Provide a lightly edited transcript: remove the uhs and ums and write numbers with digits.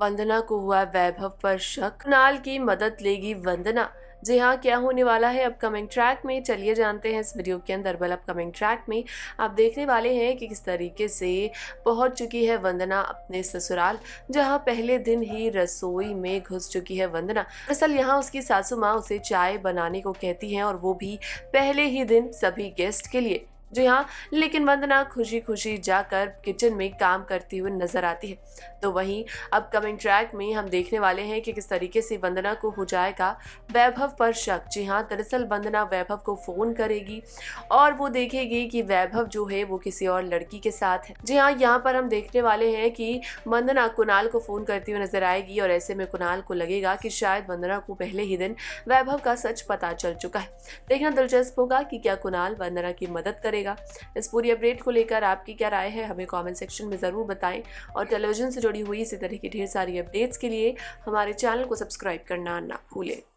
वंदना को हुआ वैभव पर शक, कुणाल की मदद लेगी वंदना। जी हाँ, क्या होने वाला है अपकमिंग ट्रैक में, चलिए जानते हैं इस वीडियो के अंदर। बल अपकमिंग ट्रैक में आप देखने वाले हैं कि किस तरीके से पहुंच चुकी है वंदना अपने ससुराल, जहां पहले दिन ही रसोई में घुस चुकी है वंदना। दरअसल यहाँ उसकी सासू माँ उसे चाय बनाने को कहती हैं, और वो भी पहले ही दिन सभी गेस्ट के लिए। जी हाँ, लेकिन वंदना खुशी खुशी जाकर किचन में काम करती हुई नजर आती है। तो वहीं अपकमिंग ट्रैक में हम देखने वाले हैं कि किस तरीके से वंदना को हो जाएगा वैभव पर शक। जी हाँ, दरअसल वंदना वैभव को फ़ोन करेगी और वो देखेगी कि वैभव जो है वो किसी और लड़की के साथ है। जी हाँ, यहाँ पर हम देखने वाले हैं कि वंदना कुणाल को फ़ोन करती हुई नजर आएगी, और ऐसे में कुणाल को लगेगा कि शायद वंदना को पहले ही दिन वैभव का सच पता चल चुका है। देखना दिलचस्प होगा कि क्या कुणाल वंदना की मदद करेगा। इस पूरी अपडेट को लेकर आपकी क्या राय है हमें कमेंट सेक्शन में ज़रूर बताएं, और टेलीविजन से जुड़ी हुई इसी तरह की ढेर सारी अपडेट्स के लिए हमारे चैनल को सब्सक्राइब करना ना भूलें।